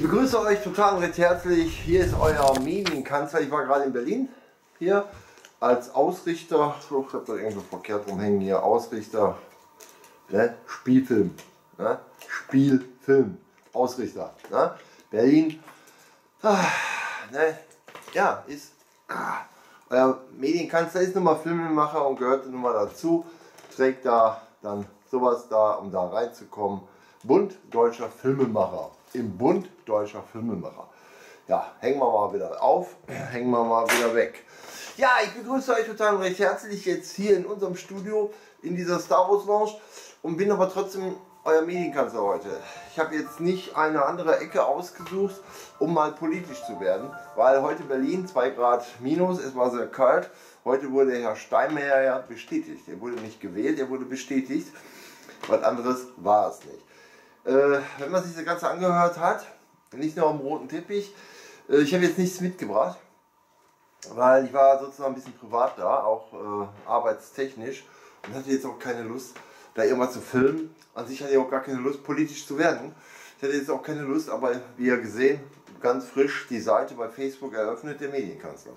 Ich begrüße euch total recht herzlich. Hier ist euer Medienkanzler. Ich war gerade in Berlin hier als Ausrichter. Ich habe da irgendwo verkehrt rumhängen hier. Ausrichter, ne? Spielfilm, ne? Spielfilm, Ausrichter, ne? Berlin, ne? Ja, ist euer Medienkanzler, ist nun mal Filmemacher und gehört nun mal dazu. Trägt da dann sowas da, um da reinzukommen. Bund deutscher Filmemacher. Im Bund deutscher Filmemacher. Ja, hängen wir mal wieder auf, hängen wir mal wieder weg. Ja, ich begrüße euch total recht herzlich jetzt hier in unserem Studio, in dieser Star Wars Lounge, und bin aber trotzdem euer Medienkanzler heute. Ich habe jetzt nicht eine andere Ecke ausgesucht, um mal politisch zu werden, weil heute Berlin 2 Grad minus, es war sehr kalt. Heute wurde Herr Steinmeier ja bestätigt. Er wurde nicht gewählt, er wurde bestätigt. Was anderes war es nicht. Wenn man sich das Ganze angehört hat, nicht nur am roten Teppich, ich habe jetzt nichts mitgebracht, weil ich war sozusagen ein bisschen privat da, auch arbeitstechnisch, und hatte jetzt auch keine Lust, da irgendwas zu filmen. An sich hatte ich auch gar keine Lust, politisch zu werden. Ich hatte jetzt auch keine Lust, aber wie ihr gesehen, ganz frisch die Seite bei Facebook eröffnet, der Medienkanzler.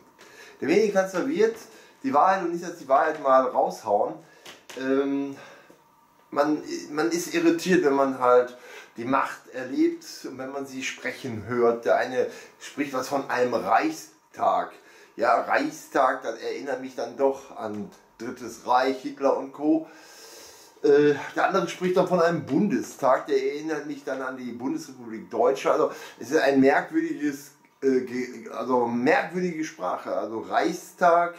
Der Medienkanzler wird die Wahrheit und nicht als die Wahrheit mal raushauen. Man ist irritiert, wenn man halt die Macht erlebt und wenn man sie sprechen hört. Der eine spricht was von einem Reichstag. Ja, Reichstag, das erinnert mich dann doch an Drittes Reich, Hitler und Co. Der andere spricht dann von einem Bundestag, der erinnert mich dann an die Bundesrepublik Deutschland. Also es ist ein merkwürdiges, merkwürdige Sprache. Also Reichstag.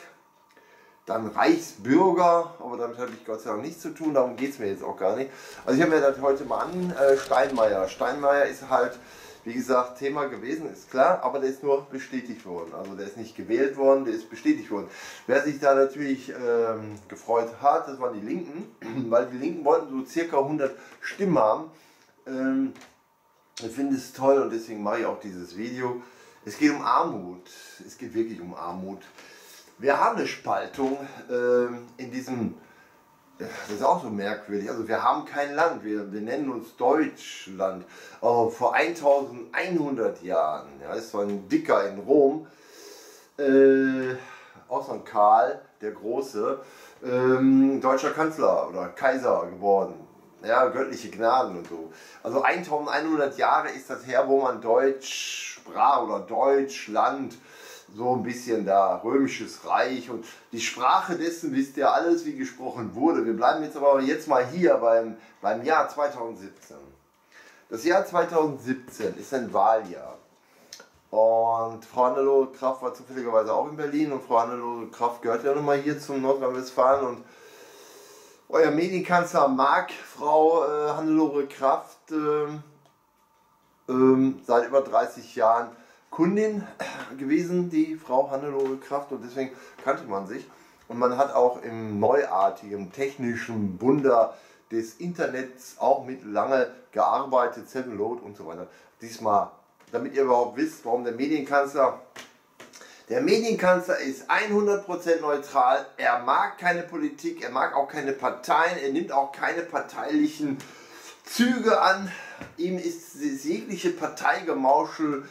Dann Reichsbürger, aber damit habe ich Gott sei Dank nichts zu tun, darum geht es mir jetzt auch gar nicht. Also ich habe mir das heute mal an, Steinmeier. Steinmeier ist halt, wie gesagt, Thema gewesen, ist klar, aber der ist nur bestätigt worden. Also der ist nicht gewählt worden, der ist bestätigt worden. Wer sich da natürlich gefreut hat, das waren die Linken, weil die Linken wollten so circa 100 Stimmen haben. Ich finde es toll und deswegen mache ich auch dieses Video. Es geht um Armut, es geht wirklich um Armut. Wir haben eine Spaltung in diesem, das ist auch so merkwürdig, also wir haben kein Land, wir nennen uns Deutschland. Aber vor 1100 Jahren, ja, ist so ein Dicker in Rom, auch so ein Karl der Große, deutscher Kanzler oder Kaiser geworden. Ja, göttliche Gnaden und so. Also 1100 Jahre ist das her, wo man Deutsch sprach oder Deutschland. So ein bisschen da, Römisches Reich und die Sprache dessen, wisst ihr alles, wie gesprochen wurde. Wir bleiben jetzt aber jetzt mal hier beim Jahr 2017. Das Jahr 2017 ist ein Wahljahr. Und Frau Hannelore Kraft war zufälligerweise auch in Berlin, und Frau Hannelore Kraft gehört ja nochmal hier zum Nordrhein-Westfalen, und euer Medienkanzler mag Frau Hannelore Kraft seit über 30 Jahren Kundin gewesen, die Frau Hannelore Kraft, und deswegen kannte man sich, und man hat auch im neuartigen technischen Wunder des Internets auch mit lange gearbeitet, Sevenload und so weiter. Diesmal, damit ihr überhaupt wisst, warum der Medienkanzler ist 100% neutral, er mag keine Politik, er mag auch keine Parteien, er nimmt auch keine parteilichen Züge an, ihm ist jegliche Parteigemauschel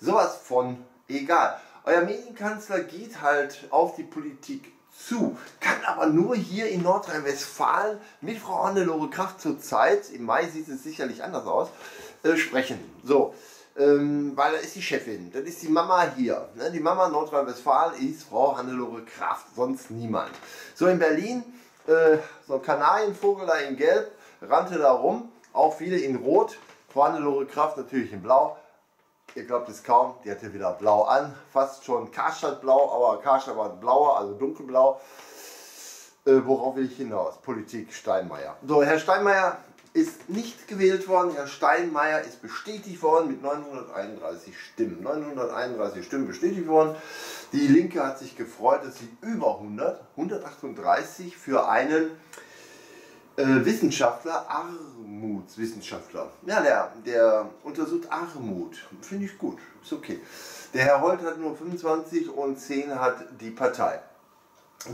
sowas von egal. Euer Medienkanzler geht halt auf die Politik zu, kann aber nur hier in Nordrhein-Westfalen mit Frau Hannelore Kraft zurzeit, im Mai sieht es sicherlich anders aus, sprechen. So, weil das ist die Chefin, das ist die Mama hier. Ne? Die Mama Nordrhein-Westfalen ist Frau Hannelore Kraft, sonst niemand. So in Berlin, so ein Kanarienvogel da in Gelb, rannte da rum, auch viele in Rot, Frau Hannelore Kraft natürlich in Blau. Ihr glaubt es kaum, die hatte wieder blau an, fast schon Karstadt-blau, aber Karstadt war blauer, also dunkelblau. Worauf will ich hinaus? Politik Steinmeier. So, Herr Steinmeier ist nicht gewählt worden, Herr Steinmeier ist bestätigt worden mit 931 Stimmen. 931 Stimmen bestätigt worden. Die Linke hat sich gefreut, dass sie über 138 für einen Wissenschaftler, Armutswissenschaftler, ja, der untersucht Armut, finde ich gut, ist okay. Der Herr Holt hat nur 25 und 10 hat die Partei.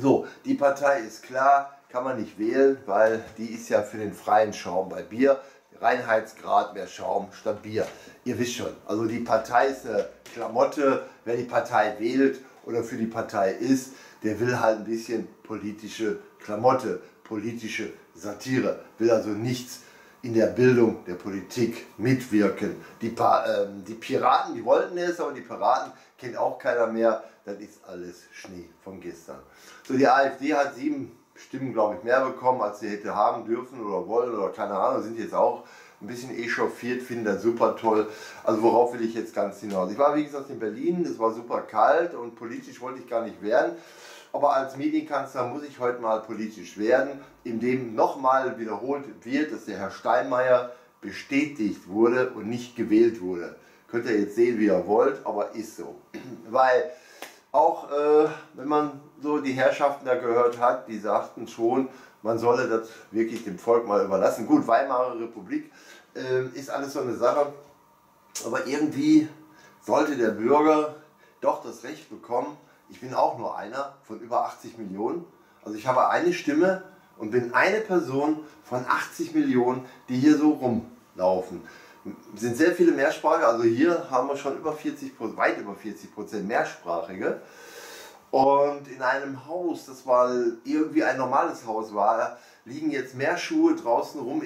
So, die Partei ist klar, kann man nicht wählen, weil die ist ja für den freien Schaum bei Bier. Reinheitsgrad, mehr Schaum statt Bier. Ihr wisst schon, also die Partei ist eine Klamotte, wer die Partei wählt oder für die Partei ist, der will halt ein bisschen politische Klamotte, politische Satire, will also nichts in der Bildung der Politik mitwirken. Die Piraten, die wollten es, aber die Piraten kennt auch keiner mehr, das ist alles Schnee von gestern. So, die AfD hat 7 Stimmen, glaube ich, mehr bekommen, als sie hätte haben dürfen oder wollen oder keine Ahnung, sind jetzt auch ein bisschen echauffiert, finden das super toll. Also worauf will ich jetzt ganz hinaus? Ich war, wie gesagt, in Berlin, es war super kalt und politisch wollte ich gar nicht werden. Aber als Medienkanzler muss ich heute mal politisch werden, indem nochmal wiederholt wird, dass der Herr Steinmeier bestätigt wurde und nicht gewählt wurde. Könnt ihr jetzt sehen, wie ihr wollt, aber ist so. Weil auch wenn man so die Herrschaften da gehört hat, die sagten schon, man solle das wirklich dem Volk mal überlassen. Gut, Weimarer Republik ist alles so eine Sache, aber irgendwie sollte der Bürger doch das Recht bekommen. Ich bin auch nur einer von über 80 Millionen, also ich habe eine Stimme und bin eine Person von 80 Millionen, die hier so rumlaufen. Es sind sehr viele Mehrsprachige, also hier haben wir schon über 40% Mehrsprachige. Und in einem Haus, das war irgendwie ein normales Haus war, liegen jetzt mehr Schuhe draußen rum,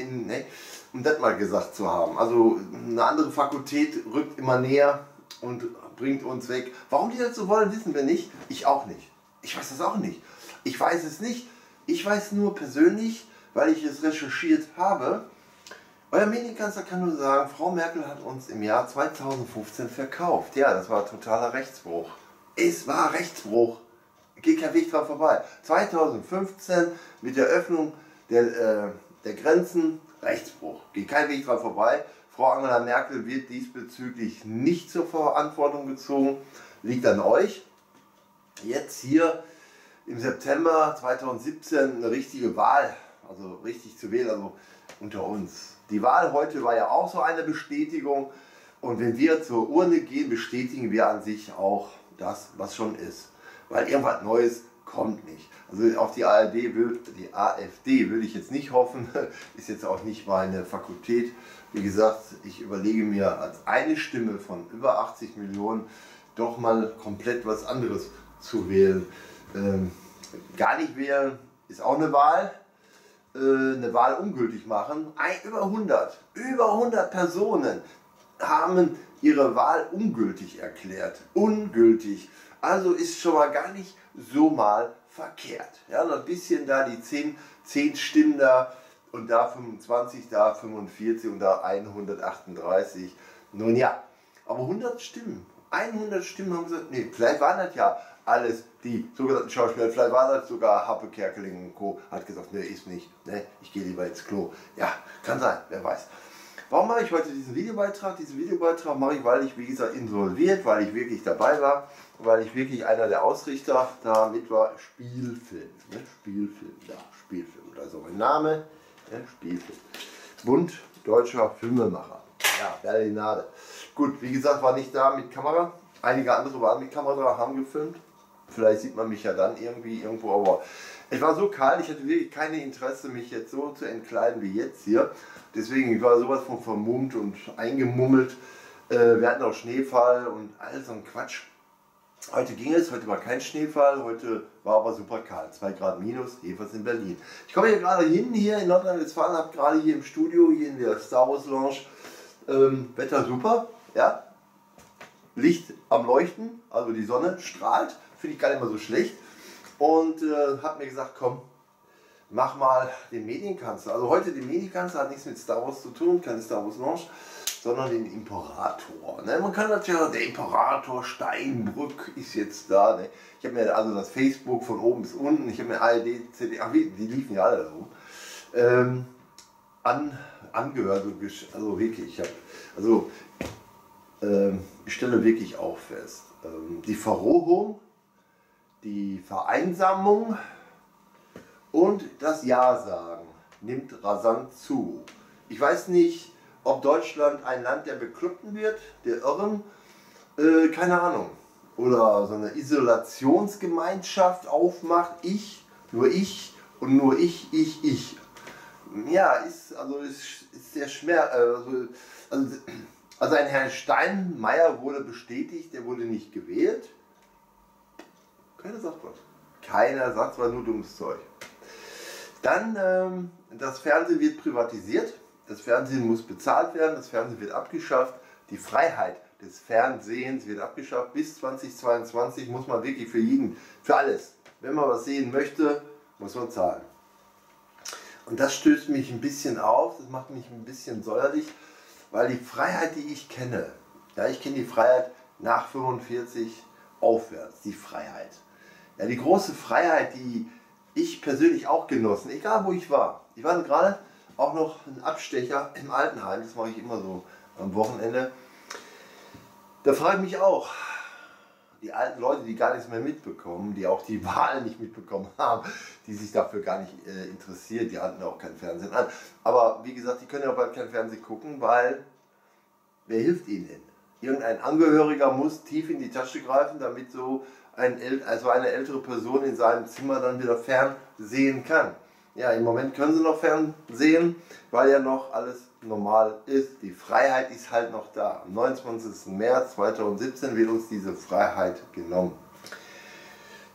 um das mal gesagt zu haben. Also eine andere Fakultät rückt immer näher und bringt uns weg. Warum die das so wollen, wissen wir nicht. Ich auch nicht. Ich weiß das auch nicht. Ich weiß es nicht. Ich weiß nur persönlich, weil ich es recherchiert habe. Euer Medienkanzler kann nur sagen, Frau Merkel hat uns im Jahr 2015 verkauft. Ja, das war totaler Rechtsbruch. Es war Rechtsbruch. Geht kein Weg dran vorbei. 2015 mit der Öffnung der Grenzen, Rechtsbruch. Geht kein Weg dran vorbei. Frau Angela Merkel wird diesbezüglich nicht zur Verantwortung gezogen. Liegt an euch. Jetzt hier im September 2017 eine richtige Wahl, also richtig zu wählen, also unter uns. Die Wahl heute war ja auch so eine Bestätigung. Und wenn wir zur Urne gehen, bestätigen wir an sich auch das, was schon ist. Weil irgendwas Neues kommt nicht. Also auf die AfD würde ich jetzt nicht hoffen. Ist jetzt auch nicht meine Fakultät. Wie gesagt, ich überlege mir als eine Stimme von über 80 Millionen doch mal komplett was anderes zu wählen. Gar nicht wählen ist auch eine Wahl. Eine Wahl ungültig machen. Über 100 Personen haben ihre Wahl ungültig erklärt. Ungültig. Also ist schon mal gar nicht so mal verkehrt. Ja, noch ein bisschen da die 10 Stimmen da und da 25, da 45 und da 138. Nun ja, aber 100 Stimmen. 100 Stimmen haben gesagt, nee, vielleicht waren das ja alles die sogenannten Schauspieler, vielleicht war das sogar Happe Kerkeling und Co. Hat gesagt, nee, ist nicht, nee, ich gehe lieber ins Klo. Ja, kann sein, wer weiß. Warum mache ich heute diesen Videobeitrag? Diesen Videobeitrag mache ich, weil ich, wie gesagt, involviert, weil ich wirklich dabei war, weil ich wirklich einer der Ausrichter damit war. Spielfilm, ne? Spielfilm, ja, Spielfilm, da ist auch mein Name, ne? Spielfilm. Bund deutscher Filmemacher, ja, Berlinale. Gut, wie gesagt, war nicht da mit Kamera, einige andere waren mit Kamera da, haben gefilmt. Vielleicht sieht man mich ja dann irgendwie irgendwo, aber ich war so kalt, ich hatte wirklich keine Interesse, mich jetzt so zu entkleiden wie jetzt hier. Deswegen, ich war sowas von vermummt und eingemummelt. Wir hatten auch Schneefall und all so ein Quatsch. Heute ging es, heute war kein Schneefall, heute war aber super kalt. 2 Grad minus, jedenfalls in Berlin. Ich komme hier gerade hin, hier in Nordrhein-Westfalen, habe gerade hier im Studio, hier in der Star Wars Lounge. Wetter super, ja. Licht am Leuchten, also die Sonne strahlt. Finde ich gar nicht mal so schlecht und hat mir gesagt, komm, mach mal den Medienkanzler. Also heute den Medienkanzler hat nichts mit Star Wars zu tun, keine Star Wars Launch, sondern den Imperator. Ne? Man kann natürlich sagen, der Imperator Steinbrück ist jetzt da. Ne? Ich habe mir also das Facebook von oben bis unten, ich habe mir ARD, CD, ach, die liefen ja alle da rum, angehört. Also wirklich, ich habe, also ich stelle wirklich auch fest, die Verrohung, die Vereinsamung und das Ja-Sagen nimmt rasant zu. Ich weiß nicht, ob Deutschland ein Land der Bekloppten wird, der Irren, keine Ahnung. Oder so eine Isolationsgemeinschaft aufmacht, ich und nur ich. Ja, ist sehr schwer. Also ein Herr Steinmeier wurde bestätigt, der wurde nicht gewählt. Keiner sagt was. Keiner sagt, war nur dummes Zeug. Dann, das Fernsehen wird privatisiert. Das Fernsehen muss bezahlt werden. Das Fernsehen wird abgeschafft. Die Freiheit des Fernsehens wird abgeschafft. Bis 2022 muss man wirklich für jeden, für alles, wenn man was sehen möchte, muss man zahlen. Und das stößt mich ein bisschen auf, das macht mich ein bisschen säuerlich, weil die Freiheit, die ich kenne, ja, ich kenne die Freiheit nach 45 aufwärts, die Freiheit. Ja, die große Freiheit, die ich persönlich auch genossen, egal wo ich war. Ich war gerade auch noch ein Abstecher im Altenheim, das mache ich immer so am Wochenende. Da frage ich mich auch, die alten Leute, die gar nichts mehr mitbekommen, die auch die Wahlen nicht mitbekommen haben, die sich dafür gar nicht interessieren, die hatten auch kein Fernsehen an. Aber wie gesagt, die können ja bald kein Fernsehen gucken, weil wer hilft ihnen denn? Irgendein Angehöriger muss tief in die Tasche greifen, damit so eine ältere Person in seinem Zimmer dann wieder fernsehen kann. Ja, im Moment können sie noch fernsehen, weil ja noch alles normal ist. Die Freiheit ist halt noch da. Am 29. März 2017 wird uns diese Freiheit genommen.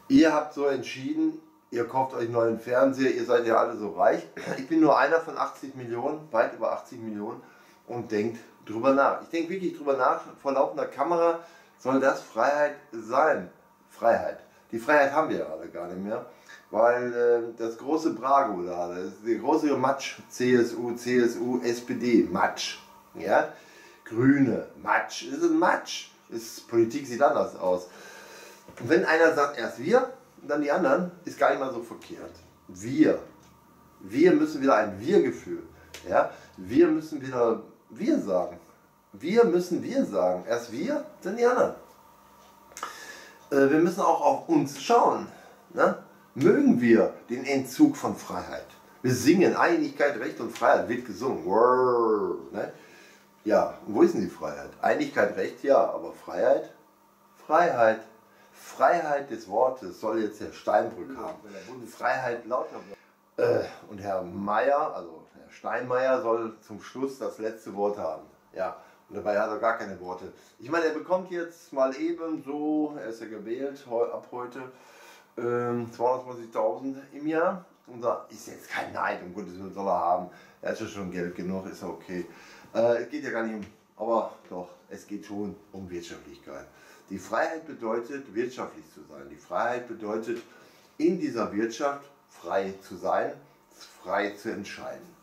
Ihr habt so entschieden, ihr kauft euch einen neuen Fernseher, ihr seid ja alle so reich. Ich bin nur einer von 80 Millionen, weit über 80 Millionen und denkt drüber nach. Ich denke wirklich drüber nach, vor laufender Kamera soll das Freiheit sein. Freiheit. Die Freiheit haben wir ja alle gar nicht mehr, weil das große Brago da, der große Matsch, CSU, SPD, Matsch, ja, Grüne, Matsch, ist ein Matsch, Politik sieht anders aus. Und wenn einer sagt, erst wir, dann die anderen, ist gar nicht mal so verkehrt. Wir müssen wieder ein Wir-Gefühl, ja, wir müssen wieder wir sagen, wir müssen wir sagen, erst wir, dann die anderen. Wir müssen auch auf uns schauen, ne? Mögen wir den Entzug von Freiheit. Wir singen Einigkeit, Recht und Freiheit, wird gesungen. Wow, ne? Ja, und wo ist denn die Freiheit? Einigkeit, Recht, ja, aber Freiheit? Freiheit. Freiheit des Wortes soll jetzt Herr Steinbrück haben. Freiheit lauter. Und Herr Meier, also Herr Steinmeier soll zum Schluss das letzte Wort haben. Ja. Und dabei hat er gar keine Worte. Ich meine, er bekommt jetzt mal eben so, er ist ja gewählt, ab heute, 220.000 im Jahr. Und da ist jetzt kein Neid, um Gottes Willen soll er haben. Er hat ja schon Geld genug, ist ja okay. Es geht ja gar nicht um, aber doch, es geht schon um Wirtschaftlichkeit. Die Freiheit bedeutet, wirtschaftlich zu sein. Die Freiheit bedeutet, in dieser Wirtschaft frei zu sein, frei zu entscheiden.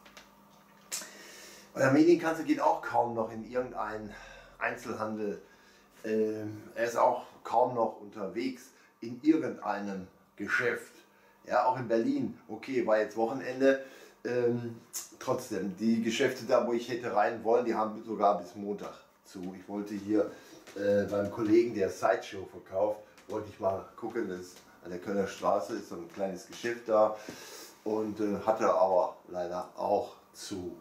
Der Medienkanzler geht auch kaum noch in irgendeinen Einzelhandel. Er ist auch kaum noch unterwegs in irgendeinem Geschäft. Ja, auch in Berlin. Okay, war jetzt Wochenende. Trotzdem, die Geschäfte da, wo ich hätte rein wollen, die haben sogar bis Montag zu. Ich wollte hier beim Kollegen, der Sideshow verkauft, wollte ich mal gucken. Das ist an der Kölner Straße, ist so ein kleines Geschäft da. Und hatte aber leider auch zu.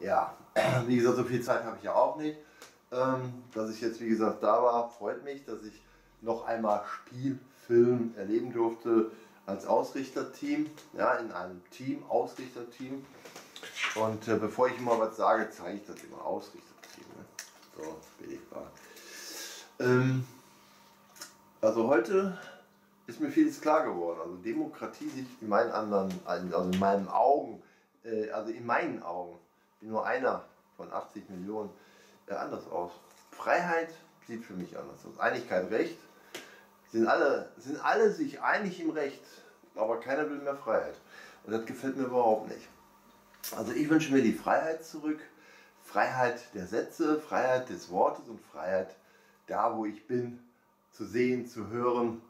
Ja, wie gesagt, so viel Zeit habe ich ja auch nicht. Dass ich jetzt, wie gesagt, da war, freut mich, dass ich noch einmal Spielfilm erleben durfte als Ausrichterteam, ja, in einem Team, Ausrichterteam. Und bevor ich immer was sage, zeige ich das immer, Ausrichterteam. Ne? So, bin ich da. Also heute ist mir vieles klar geworden. Also Demokratie sieht in meinen Augen, nur einer von 80 Millionen anders aus. Freiheit sieht für mich anders aus. Einigkeit, Recht. Sind alle sich einig im Recht, aber keiner will mehr Freiheit. Und das gefällt mir überhaupt nicht. Also ich wünsche mir die Freiheit zurück. Freiheit der Sätze, Freiheit des Wortes und Freiheit da, wo ich bin, zu sehen, zu hören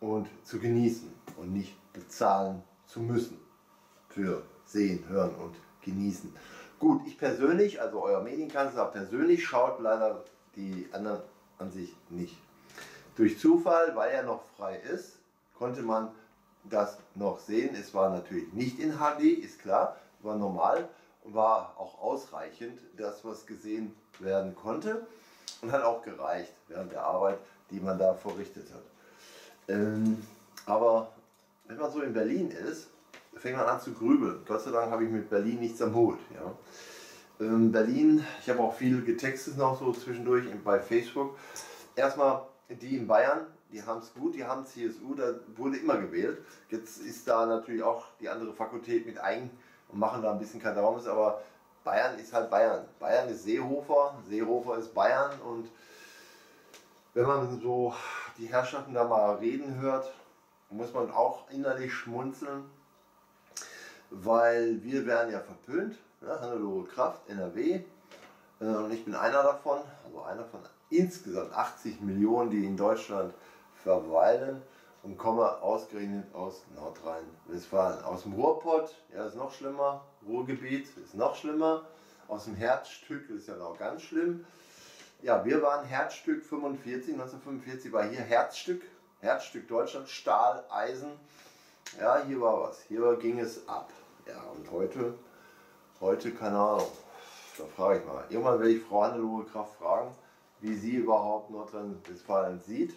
und zu genießen. Und nicht bezahlen zu müssen für sehen, hören und genießen. Gut, ich persönlich, also euer Medienkanzler persönlich, schaut leider die anderen an sich nicht. Durch Zufall, weil er noch frei ist, konnte man das noch sehen. Es war natürlich nicht in HD, ist klar, war normal und war auch ausreichend, das was gesehen werden konnte und hat auch gereicht während der Arbeit, die man da verrichtet hat. Aber wenn man so in Berlin ist, fängt man an zu grübeln. Gott sei Dank habe ich mit Berlin nichts am Hut. Ja. Berlin, ich habe auch viel getextet noch so zwischendurch bei Facebook. Erstmal die in Bayern, die haben es gut, die haben CSU, da wurde immer gewählt. Jetzt ist da natürlich auch die andere Fakultät mit ein und machen da ein bisschen Kadaums, aber Bayern ist halt Bayern. Bayern ist Seehofer, Seehofer ist Bayern, und wenn man so die Herrschaften da mal reden hört, muss man auch innerlich schmunzeln, weil wir werden ja verpönt. Ja, Hannelore Kraft, NRW, und ich bin einer davon, also einer von insgesamt 80 Millionen, die in Deutschland verweilen, und komme ausgerechnet aus Nordrhein-Westfalen, aus dem Ruhrpott, ja, ist noch schlimmer, Ruhrgebiet ist noch schlimmer, aus dem Herzstück ist ja noch ganz schlimm. Ja, wir waren Herzstück 1945 war hier Herzstück, Herzstück Deutschland, Stahl, Eisen, ja, hier war was, hier ging es ab, ja, und heute... Heute, keine Ahnung, da frage ich mal. Irgendwann werde ich Frau Hannelore Kraft fragen, wie sie überhaupt Nordrhein-Westfalen sieht,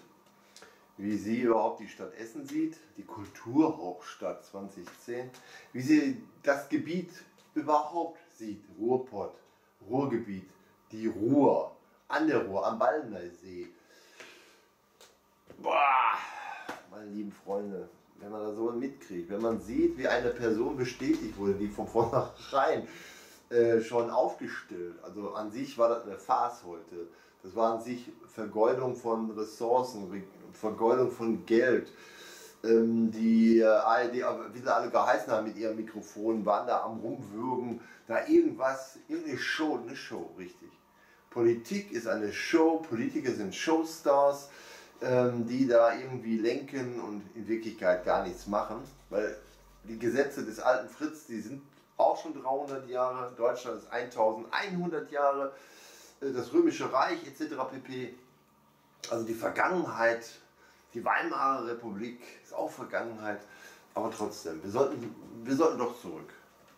wie sie überhaupt die Stadt Essen sieht, die Kulturhauptstadt 2010, wie sie das Gebiet überhaupt sieht, Ruhrpott, Ruhrgebiet, die Ruhr, an der Ruhr, am Ballneysee. Boah, meine lieben Freunde. Wenn man da so mitkriegt, wenn man sieht, wie eine Person bestätigt wurde, die von vornherein schon aufgestellt, also an sich war das eine Farce heute, das war an sich Vergeudung von Ressourcen, Vergeudung von Geld, die ARD, wie sie alle geheißen haben mit ihren Mikrofonen, waren da am Rumwürgen, da irgendwas, irgendeine Show, eine Show, richtig. Politik ist eine Show, Politiker sind Showstars, die da irgendwie lenken und in Wirklichkeit gar nichts machen, weil die Gesetze des alten Fritz, die sind auch schon 300 Jahre, Deutschland ist 1100 Jahre, das Römische Reich etc. pp. Also die Vergangenheit, die Weimarer Republik ist auch Vergangenheit, aber trotzdem, wir sollten doch zurück.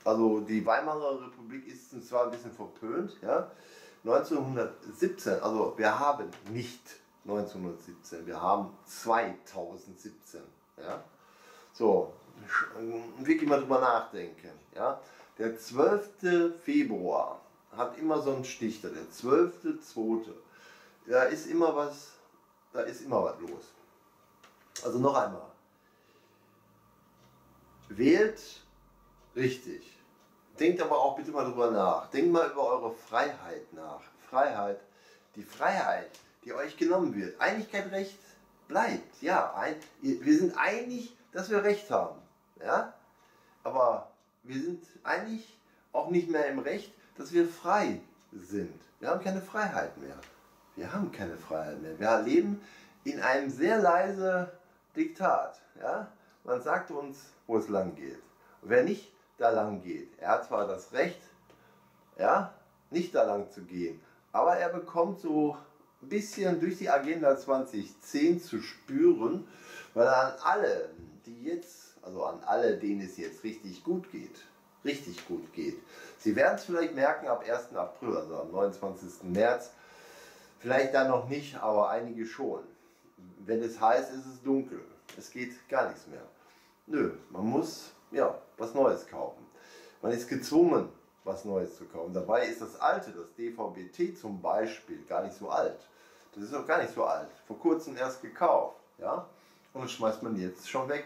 Also die Weimarer Republik ist uns zwar ein bisschen verpönt, ja, 1917, also wir haben nicht 1917, wir haben 2017, ja, so, wirklich mal drüber nachdenken, ja, der 12. Februar hat immer so einen Stichter, der 12.2., da ist immer was los. Also noch einmal, wählt richtig, denkt aber auch bitte mal drüber nach, denkt mal über eure Freiheit nach, Freiheit, die Freiheit, die euch genommen wird. Einigkeit, Recht bleibt. Ja, wir sind einig, dass wir Recht haben. Ja? Aber wir sind einig, auch nicht mehr im Recht, dass wir frei sind. Wir haben keine Freiheit mehr. Wir haben keine Freiheit mehr. Wir leben in einem sehr leisen Diktat. Ja? Man sagt uns, wo es lang geht. Und wer nicht da lang geht, er hat zwar das Recht, ja, nicht da lang zu gehen, aber er bekommt so bisschen durch die Agenda 2010 zu spüren, weil an alle, die jetzt, also an alle, denen es jetzt richtig gut geht, sie werden es vielleicht merken ab 1. April, also am 29. März, vielleicht dann noch nicht, aber einige schon. Wenn es heiß ist, ist es dunkel, es geht gar nichts mehr. Nö, man muss, ja, was Neues kaufen. Man ist gezwungen, was Neues zu kaufen. Dabei ist das Alte, das DVB-T zum Beispiel, gar nicht so alt. Das ist auch gar nicht so alt. Vor kurzem erst gekauft, ja? Und das schmeißt man jetzt schon weg.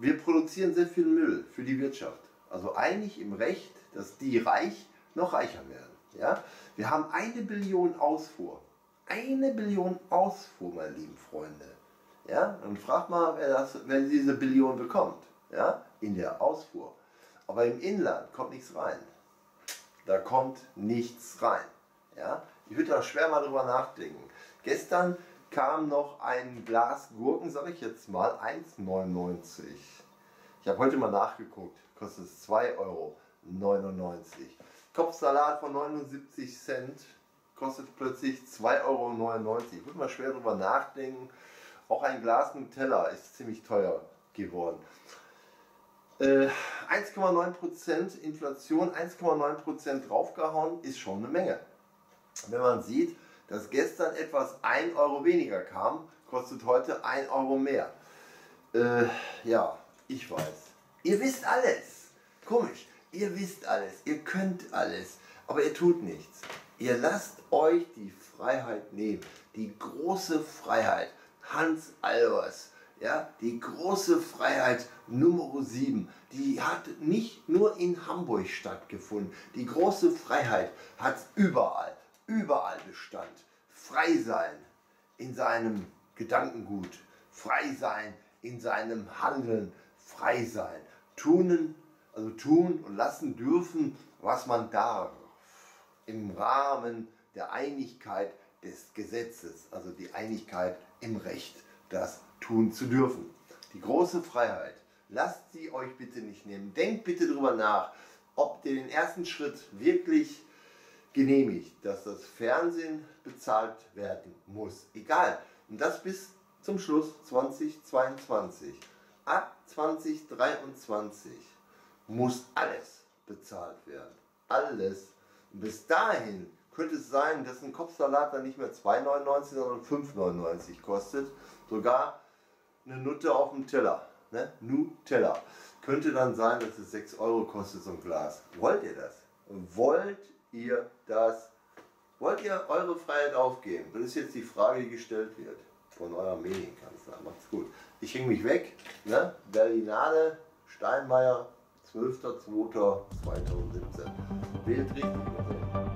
Wir produzieren sehr viel Müll für die Wirtschaft. Also einig im Recht, dass die reich noch reicher werden, ja? Wir haben 1 Billion Ausfuhr. 1 Billion Ausfuhr, meine lieben Freunde. Ja? Und fragt mal, wer diese Billion bekommt, ja? In der Ausfuhr. Aber im Inland kommt nichts rein. Da kommt nichts rein. Ja? Ich würde da schwer mal drüber nachdenken. Gestern kam noch ein Glas Gurken, sage ich jetzt mal, 1,99. Ich habe heute mal nachgeguckt, kostet 2,99 Euro. Kopfsalat von 79 Cent kostet plötzlich 2,99 Euro. Ich würde mal schwer drüber nachdenken. Auch ein Glas Nutella ist ziemlich teuer geworden. 1,9% Inflation, 1,9% draufgehauen, ist schon eine Menge. Wenn man sieht, dass gestern etwas 1 Euro weniger kam, kostet heute 1 Euro mehr. Ja, ich weiß, Ihr wisst alles. Komisch. Ihr wisst alles. Ihr könnt alles. Aber ihr tut nichts. Ihr lasst euch die Freiheit nehmen. Die große Freiheit. Hans Albers. Ja, die große Freiheit Nummer 7, die hat nicht nur in Hamburg stattgefunden. Die große Freiheit hat überall Bestand. Frei sein in seinem Gedankengut, frei sein in seinem Handeln, frei sein. Tun und lassen dürfen, was man darf. Im Rahmen der Einigkeit des Gesetzes, also die Einigkeit im Recht. Das tun zu dürfen. Die große Freiheit, lasst sie euch bitte nicht nehmen. Denkt bitte darüber nach, ob ihr den ersten Schritt wirklich genehmigt, dass das Fernsehen bezahlt werden muss. Egal. Und das bis zum Schluss 2022. Ab 2023 muss alles bezahlt werden. Alles. Und bis dahin könnte es sein, dass ein Kopfsalat dann nicht mehr 2,99, sondern 5,99 kostet. Sogar eine Nutte auf dem Teller. Ne? Nutella. Könnte dann sein, dass es 6 Euro kostet, so ein Glas. Wollt ihr das? Wollt ihr das? Wollt ihr eure Freiheit aufgeben? Das ist jetzt die Frage, die gestellt wird. Von eurem Medienkanzler. Macht's gut. Ich hänge mich weg. Ne? Berlinale, Steinmeier, 12.02.2017. Wählt richtig.